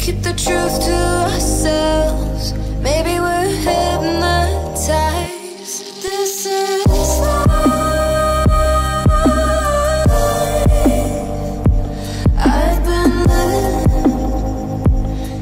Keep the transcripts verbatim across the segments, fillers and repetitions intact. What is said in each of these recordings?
Keep the truth to ourselves. Maybe we're hypnotized. This is life I've been living.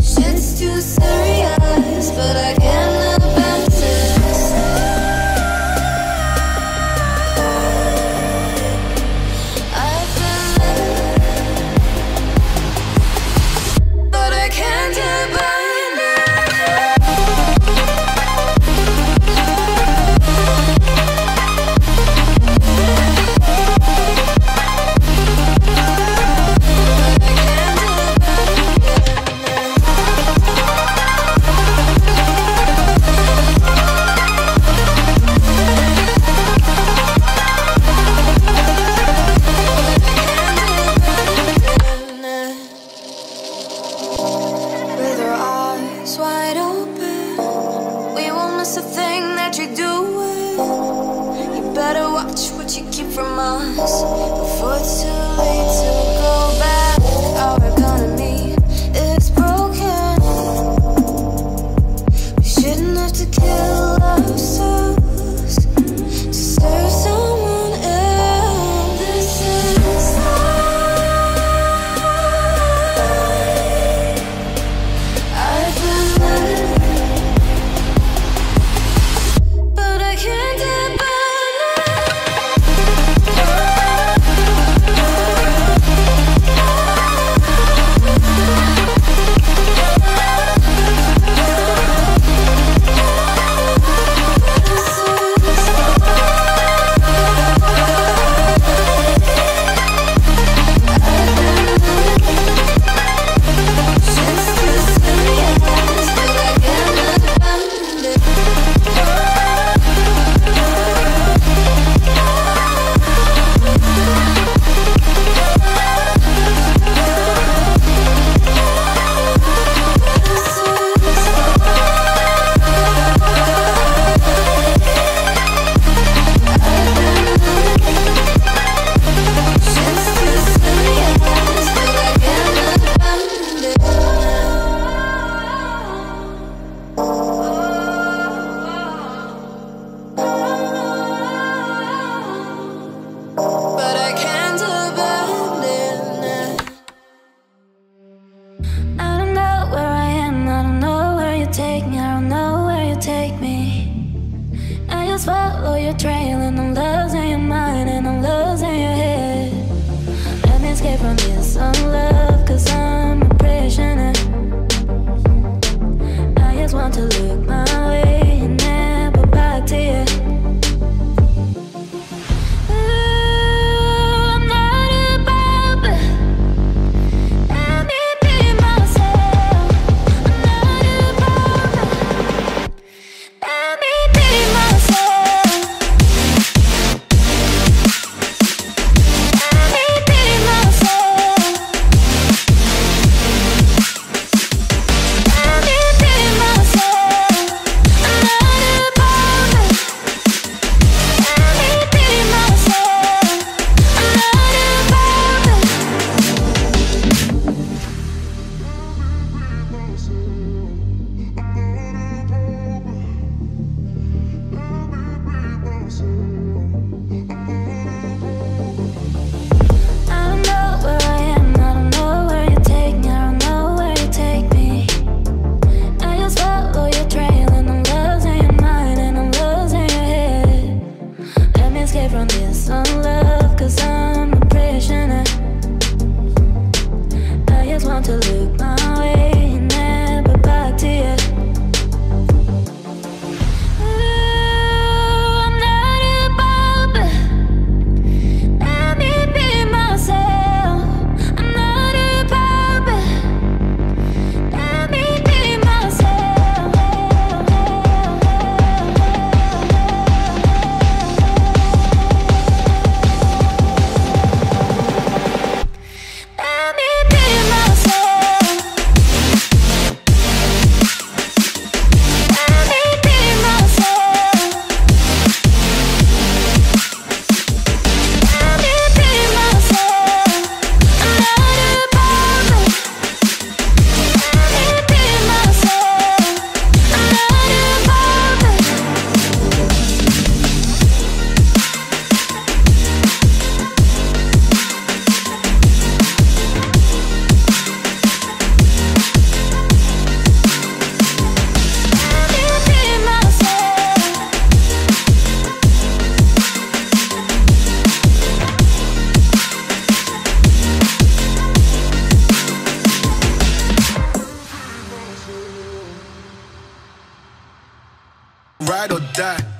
Shit's too serious, but I can't be myself. ride or die.